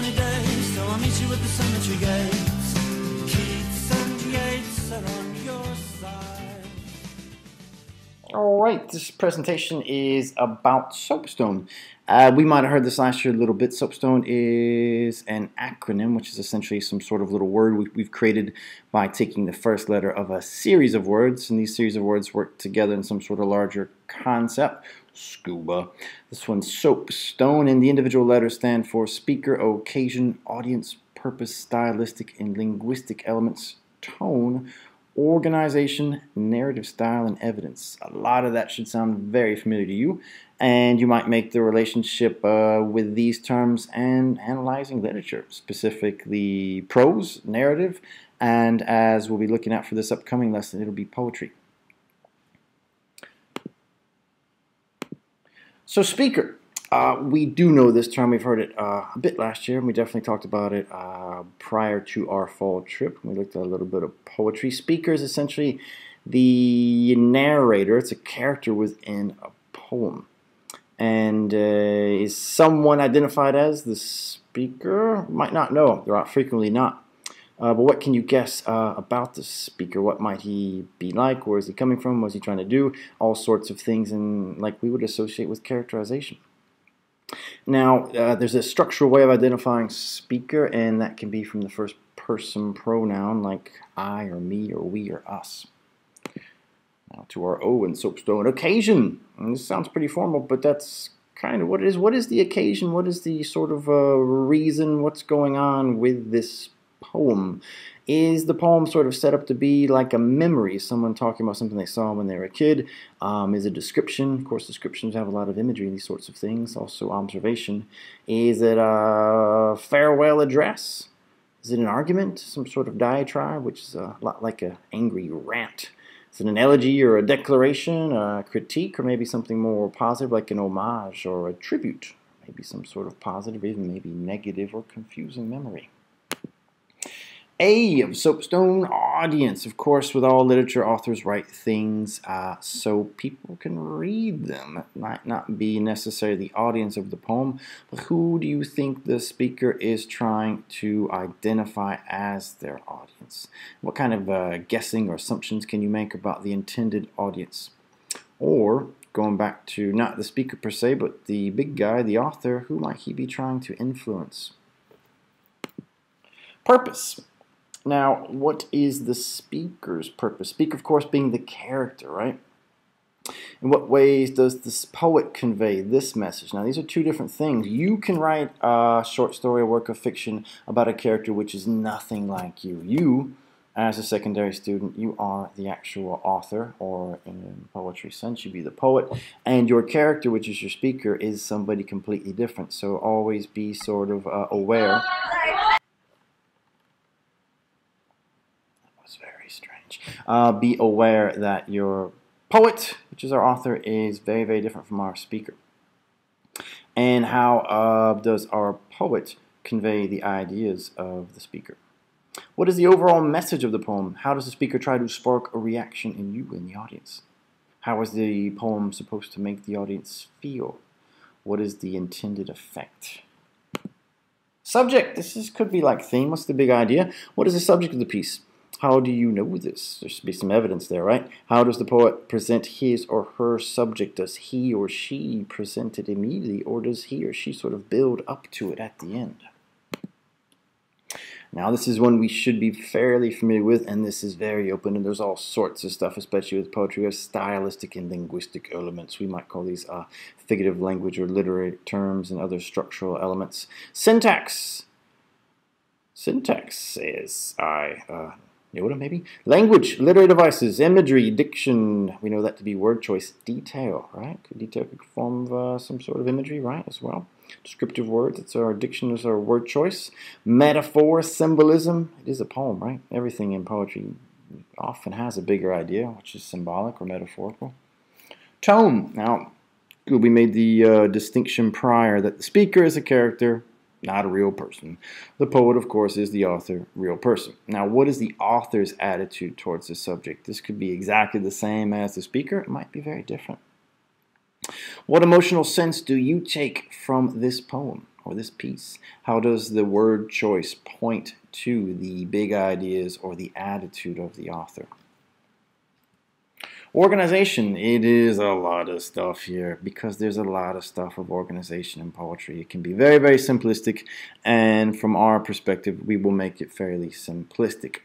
sunny days, so I'll meet you at the cemetery gates. Keats and Yates are on your side. Alright, this presentation is about SOAPSTONE. We might have heard this last year a little bit. SOAPSTONE is an acronym, which is essentially some sort of little word we've created by taking the first letter of a series of words, and these series of words work together in some sort of larger concept. Scuba. This one's SOAPSTONE, and the individual letters stand for speaker, occasion, audience, purpose, stylistic and linguistic elements, tone, organization, narrative style, and evidence. A lot of that should sound very familiar to you, and you might make the relationship with these terms and analyzing literature, specifically prose, narrative, and as we'll be looking at for this upcoming lesson, it'll be poetry. So speaker. We do know this term. We've heard it a bit last year, and we definitely talked about it prior to our fall trip. We looked at a little bit of poetry. Speaker is essentially the narrator. It's a character within a poem, and is someone identified as the speaker? Might not know. They're out frequently not. But what can you guess about the speaker? What might he be like? Where is he coming from? What is he trying to do? All sorts of things, and like we would associate with characterization. Now, there's a structural way of identifying speaker, and that can be from the first person pronoun like I or me or we or us. Now to our O in SOAPSTONE, occasion. And this sounds pretty formal, but that's kind of what it is. What is the occasion? What is the sort of reason? What's going on with this poem? Is the poem sort of set up to be like a memory, someone talking about something they saw when they were a kid? Is a description, of course descriptions have a lot of imagery and these sorts of things, also observation. Is it a farewell address? Is it an argument, some sort of diatribe, which is a lot like an angry rant? Is it an elegy or a declaration, a critique, or maybe something more positive like an homage or a tribute? Maybe some sort of positive, even maybe negative or confusing memory. A of SOAPSTONE, audience. Of course, with all literature, authors write things so people can read them. It might not be necessarily the audience of the poem, but who do you think the speaker is trying to identify as their audience? What kind of guessing or assumptions can you make about the intended audience? Or, going back to not the speaker per se, but the big guy, the author, who might he be trying to influence? Purpose. Now, what is the speaker's purpose? Speaker, of course, being the character, right? In what ways does this poet convey this message? Now, these are two different things. You can write a short story or work of fiction about a character which is nothing like you. You, as a secondary student, you are the actual author, or in poetry sense, you'd be the poet. And your character, which is your speaker, is somebody completely different. So always be sort of aware. Strange. Be aware that your poet, which is our author, is very, very different from our speaker. And how does our poet convey the ideas of the speaker? What is the overall message of the poem? How does the speaker try to spark a reaction in you, in the audience? How is the poem supposed to make the audience feel? What is the intended effect? Subject. This could be like theme. What's the big idea? What is the subject of the piece? How do you know this? There should be some evidence there, right? How does the poet present his or her subject? Does he or she present it immediately, or does he or she sort of build up to it at the end? Now, this is one we should be fairly familiar with, and this is very open, and there's all sorts of stuff, especially with poetry. We have stylistic and linguistic elements. We might call these figurative language or literary terms and other structural elements. Syntax. Syntax says I... Yoda, maybe? Language, literary devices, imagery, diction. We know that to be word choice. Detail, right? Detail could form some sort of imagery, right, as well. Descriptive words, it's our diction, is our word choice. Metaphor, symbolism. It is a poem, right? Everything in poetry often has a bigger idea, which is symbolic or metaphorical. Tone. Now, we made the distinction prior that the speaker is a character, not a real person. The poet, of course, is the author, real person. Now, what is the author's attitude towards the subject? This could be exactly the same as the speaker. It might be very different. What emotional sense do you take from this poem? or this piece? How does the word choice point to the big ideas or the attitude of the author? Organization, it is a lot of stuff here because there's a lot of stuff of organization in poetry. It can be very, very simplistic, and from our perspective, we will make it fairly simplistic.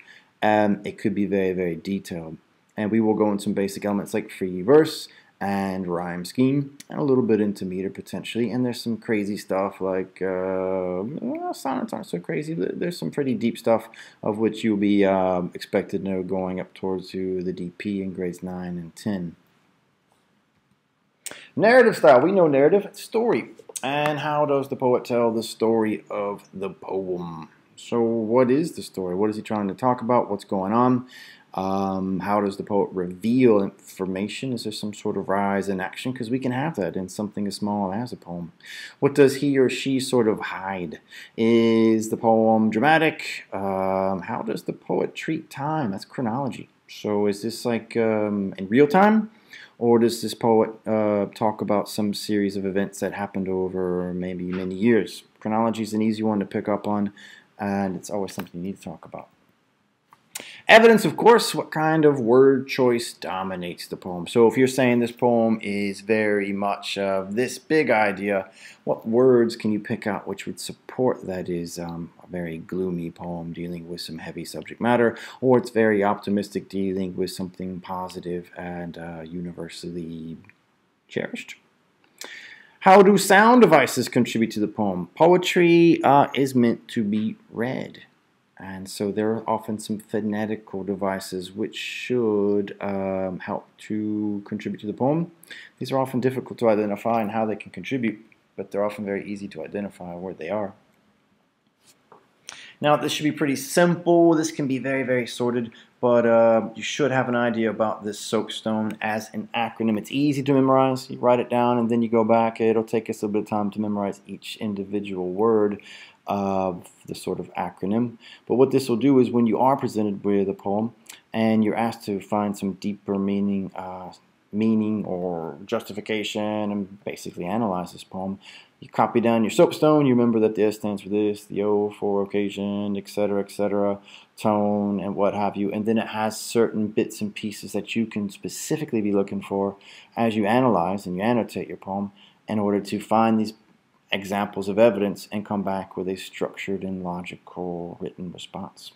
It could be very, very detailed, and we will go into some basic elements like free verse and rhyme scheme, and a little bit into meter potentially, and there's some crazy stuff like, sonnets aren't so crazy, but there's some pretty deep stuff of which you'll be expected to know going up towards to the DP in grades 9 and 10. Narrative style, we know narrative, story, and how does the poet tell the story of the poem? So what is the story? What is he trying to talk about? What's going on? How does the poet reveal information? Is there some sort of rise in action? Because we can have that in something as small as a poem. What does he or she sort of hide? Is the poem dramatic? How does the poet treat time? That's chronology. So is this like in real time? Or does this poet talk about some series of events that happened over maybe many years? Chronology is an easy one to pick up on, and it's always something you need to talk about. Evidence, of course, what kind of word choice dominates the poem. So if you're saying this poem is very much of this big idea, what words can you pick out which would support that is a very gloomy poem dealing with some heavy subject matter, or it's very optimistic dealing with something positive and universally cherished? How do sound devices contribute to the poem? Poetry is meant to be read. And so there are often some phonetical devices which should help to contribute to the poem. These are often difficult to identify and how they can contribute, but they're often very easy to identify where they are. Now, this should be pretty simple. This can be very, very sorted, but you should have an idea about this SOAP.STONE as an acronym. It's easy to memorize. You write it down, and then you go back. It'll take us a bit of time to memorize each individual word of the sort of acronym. But what this will do is when you are presented with a poem and you're asked to find some deeper meaning, or justification, and basically analyze this poem, you copy down your SOAP.STONE, you remember that the S stands for this, the O for occasion, etc., tone, and what have you, and then it has certain bits and pieces that you can specifically be looking for as you analyze and you annotate your poem in order to find these examples of evidence and come back with a structured and logical written response.